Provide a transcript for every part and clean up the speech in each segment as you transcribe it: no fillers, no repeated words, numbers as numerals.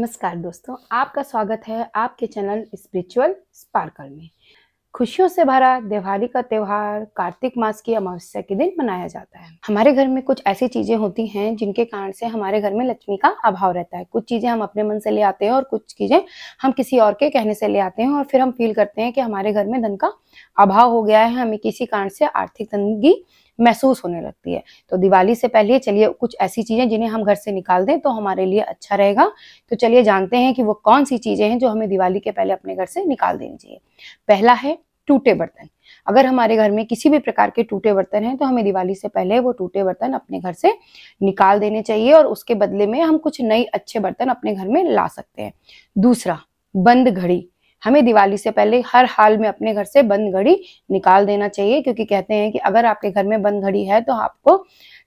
नमस्कार दोस्तों, आपका स्वागत है आपके चैनल स्पिरिचुअल स्पार्कल में। खुशियों से भरा दिवाली का त्योहार कार्तिक मास की अमावस्या के दिन मनाया जाता है। हमारे घर में कुछ ऐसी चीजें होती हैं जिनके कारण से हमारे घर में लक्ष्मी का अभाव रहता है। कुछ चीजें हम अपने मन से ले आते हैं और कुछ चीजें हम किसी और के कहने से ले आते हैं, और फिर हम फील करते हैं कि हमारे घर में धन का अभाव हो गया है, हमें किसी कारण से आर्थिक तंगी महसूस होने लगती है। तो दिवाली से पहले चलिए कुछ ऐसी चीजें जिन्हें हम घर से निकाल दें तो हमारे लिए अच्छा रहेगा। तो चलिए जानते हैं कि वो कौन सी चीजें हैं जो हमें दिवाली के पहले अपने घर से निकाल देनी चाहिए। पहला है टूटे बर्तन। अगर हमारे घर में किसी भी प्रकार के टूटे बर्तन हैं तो हमें दिवाली से पहले वो टूटे बर्तन अपने घर से निकाल देने चाहिए, और उसके बदले में हम कुछ नए अच्छे बर्तन अपने घर में ला सकते हैं। दूसरा, बंद घड़ी। हमें दिवाली से पहले हर हाल में अपने घर से बंद घड़ी निकाल देना चाहिए, क्योंकि कहते हैं कि अगर आपके घर में बंद घड़ी है तो आपको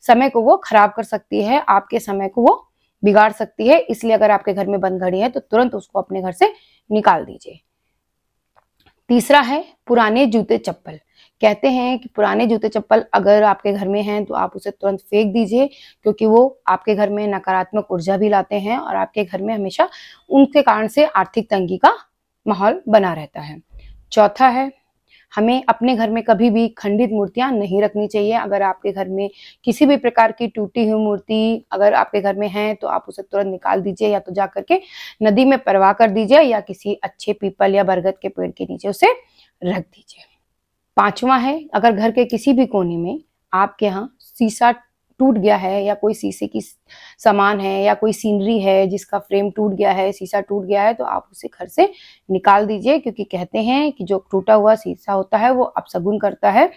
समय को वो खराब कर सकती है, आपके समय को वो बिगाड़ सकती है। इसलिए अगर आपके घर में बंद घड़ी है तो तुरंत उसको अपने घर से निकाल दीजिए। तीसरा है पुराने जूते चप्पल। कहते हैं कि पुराने जूते चप्पल अगर आपके घर में हैं तो आप उसे तुरंत फेंक दीजिए, क्योंकि वो आपके घर में नकारात्मक ऊर्जा भी लाते हैं और आपके घर में हमेशा उनके कारण से आर्थिक तंगी का माहौल बना रहता है। चौथा है, हमें अपने घर में कभी भी खंडित मूर्तियां नहीं रखनी चाहिए। अगर आपके घर में किसी भी प्रकार की टूटी हुई मूर्ति अगर आपके घर में है तो आप उसे तुरंत निकाल दीजिए, या तो जा करके नदी में परवाह कर दीजिए या किसी अच्छे पीपल या बरगद के पेड़ के नीचे उसे रख दीजिए। पांचवा है, अगर घर के किसी भी कोने में आपके यहाँ शीशा टूट गया है या कोई शीशे की सामान है या कोई सीनरी है जिसका फ्रेम टूट गया है, शीशा टूट गया है, तो आप उसे घर से निकाल दीजिए, क्योंकि कहते हैं कि जो टूटा हुआ शीशा होता है वो अपशगुन करता है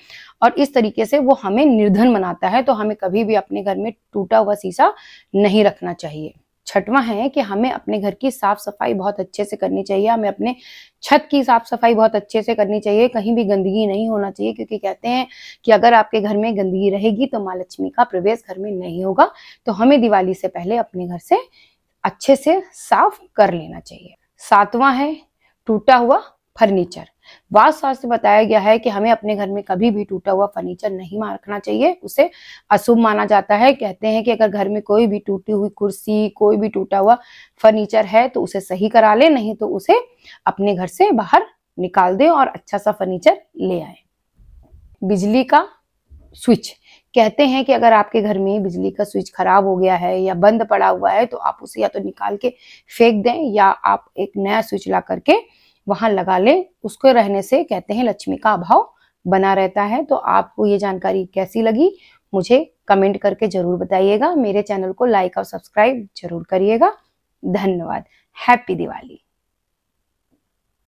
और इस तरीके से वो हमें निर्धन बनाता है। तो हमें कभी भी अपने घर में टूटा हुआ शीशा नहीं रखना चाहिए। छठवां है कि हमें अपने घर की साफ सफाई बहुत अच्छे से करनी चाहिए। हमें अपने छत की साफ सफाई बहुत अच्छे से करनी चाहिए, कहीं भी गंदगी नहीं होना चाहिए, क्योंकि कहते हैं कि अगर आपके घर में गंदगी रहेगी तो मां लक्ष्मी का प्रवेश घर में नहीं होगा। तो हमें दिवाली से पहले अपने घर से अच्छे से साफ कर लेना चाहिए। सातवां है, टूटा हुआ फर्नीचर। वास्तु शास्त्र में बताया गया है कि हमें अपने घर में कभी भी टूटा हुआ फर्नीचर नहीं रखना चाहिए, उसे अशुभ माना जाता है। कहते हैं कि अगर घर में कोई भी टूटी हुई कुर्सी, कोई भी टूटा हुआ फर्नीचर है तो उसे सही करा ले, नहीं तो उसे अपने घर से बाहर निकाल दें और अच्छा सा फर्नीचर ले आए। बिजली का स्विच। कहते हैं कि अगर आपके घर में बिजली का स्विच खराब हो गया है या बंद पड़ा हुआ है तो आप उसे या तो निकाल के फेंक दें या आप एक नया स्विच ला करके वहां लगा लें। उसको रहने से कहते हैं लक्ष्मी का अभाव बना रहता है। तो आपको ये जानकारी कैसी लगी मुझे कमेंट करके जरूर बताइएगा। मेरे चैनल को लाइक और सब्सक्राइब जरूर करिएगा। धन्यवाद। हैप्पी दिवाली।